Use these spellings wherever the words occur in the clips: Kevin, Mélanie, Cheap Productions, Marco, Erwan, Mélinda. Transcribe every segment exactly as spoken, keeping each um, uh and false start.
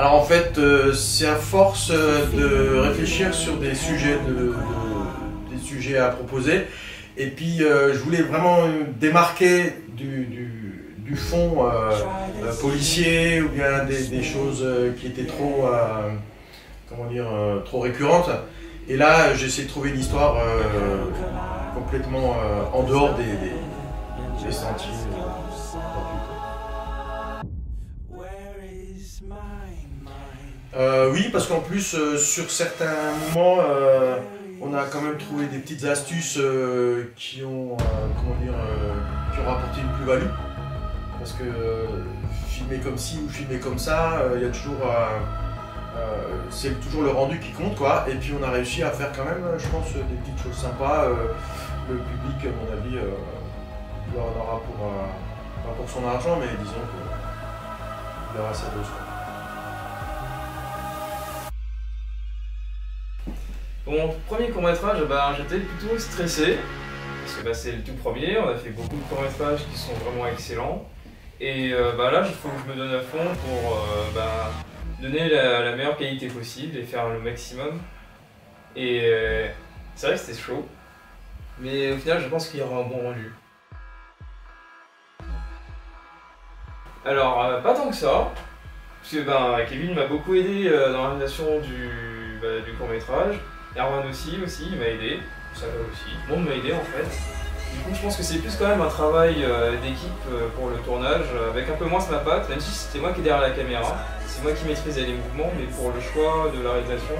Alors en fait, euh, c'est à force euh, de réfléchir sur des sujets, de, de, des sujets à proposer. Et puis euh, je voulais vraiment démarquer du, du, du fond euh, euh, policier ou bien des, des choses euh, qui étaient trop, euh, comment dire, euh, trop récurrentes. Et là, j'essaie de trouver une histoire euh, complètement euh, en dehors des, des, des sentiers. Euh, oui, parce qu'en plus, euh, sur certains moments, euh, on a quand même trouvé des petites astuces euh, qui ont, euh, comment dire, euh, qui ont rapporté une plus-value. Parce que euh, filmer comme ci ou filmer comme ça, il euh, y a toujours, euh, euh, c'est toujours le rendu qui compte, quoi. Et puis on a réussi à faire quand même, je pense, des petites choses sympas. Euh, le public, à mon avis, euh, il en aura pour, euh, pas pour son argent, mais disons qu'il aura sa dose, quoi. Pour mon premier court-métrage, bah, j'étais plutôt stressé, parce que bah, c'est le tout premier, on a fait beaucoup de courts-métrages qui sont vraiment excellents. Et euh, bah, là, il faut que je me donne à fond pour euh, bah, donner la, la meilleure qualité possible et faire le maximum. Et euh, c'est vrai que c'était chaud, mais au final, je pense qu'il y aura un bon rendu. Alors, euh, pas tant que ça, parce que bah, Kevin m'a beaucoup aidé euh, dans la réalisation du, bah, du court-métrage. Erwan aussi, aussi, il m'a aidé, ça va aussi, tout le monde m'a aidé en fait. Du coup je pense que c'est plus quand même un travail euh, d'équipe euh, pour le tournage, euh, avec un peu moins ma patte, même si c'était moi qui est derrière la caméra, c'est moi qui maîtrisais les mouvements, mais pour le choix de la réalisation,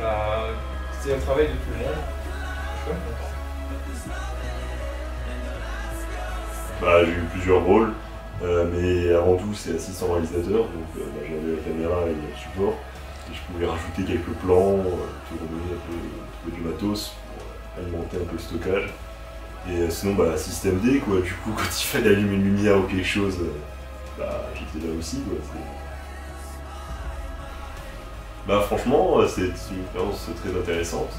bah, c'était un travail de tout le monde. Je suis quand même content. Bah, j'ai eu plusieurs rôles, euh, mais avant tout c'est assistant réalisateur, donc euh, bah, j'avais la caméra et le support. Je pouvais rajouter quelques plans, tourner un peu du matos pour alimenter un peu le stockage. Et sinon, bah, système D, quoi. Du coup, quand il fallait allumer une lumière ou quelque chose, bah, j'étais là aussi, quoi. Bah, franchement, c'est une expérience très intéressante.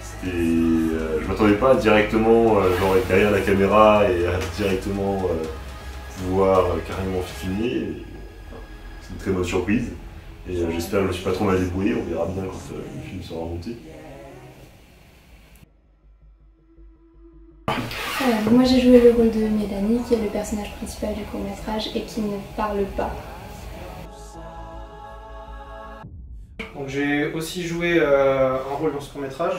C'était... Je m'attendais pas directement, genre, être derrière la caméra et à directement pouvoir carrément filmer. C'est une très bonne surprise. Et euh, j'espère que je ne suis pas trop mal débrouillé, on verra bien quand euh, le film sera monté. Alors, moi j'ai joué le rôle de Mélanie, qui est le personnage principal du court-métrage et qui ne parle pas. Donc j'ai aussi joué euh, un rôle dans ce court-métrage,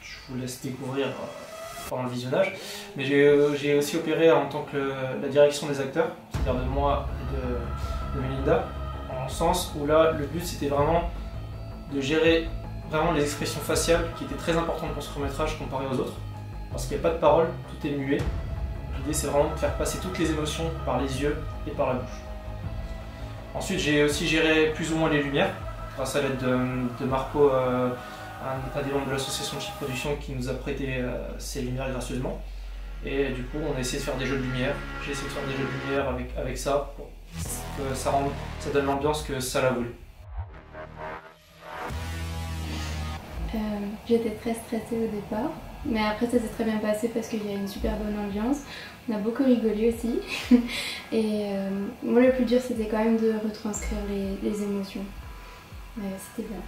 je vous laisse découvrir euh, pendant le visionnage, mais j'ai euh, aussi opéré en tant que le, la direction des acteurs, c'est-à-dire de moi et de, de Mélinda. Sens où là le but c'était vraiment de gérer vraiment les expressions faciales qui étaient très importantes pour ce court-métrage comparé aux autres parce qu'il n'y a pas de parole, tout est muet. L'idée c'est vraiment de faire passer toutes les émotions par les yeux et par la bouche. Ensuite j'ai aussi géré plus ou moins les lumières grâce à l'aide de, de Marco, euh, un, un des membres de l'association Cheap Productions qui nous a prêté euh, ces lumières gracieusement et du coup on a essayé de faire des jeux de lumière, j'ai essayé de faire des jeux de lumière avec, avec ça. Pour que ça, rend, ça donne l'ambiance que ça l'a voulu. Euh, J'étais très stressée au départ, mais après ça s'est très bien passé parce qu'il y a une super bonne ambiance. On a beaucoup rigolé aussi. Et euh, moi le plus dur c'était quand même de retranscrire les, les émotions. Euh, c'était bien.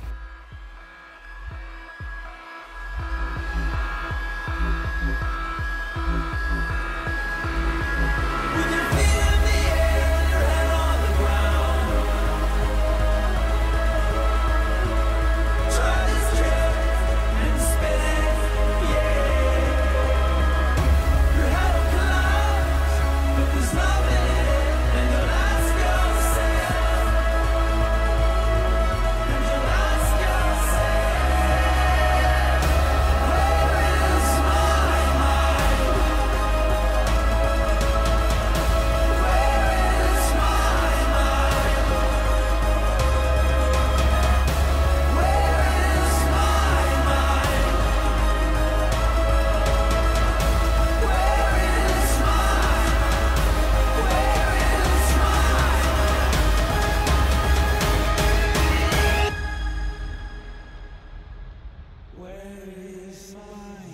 Where is my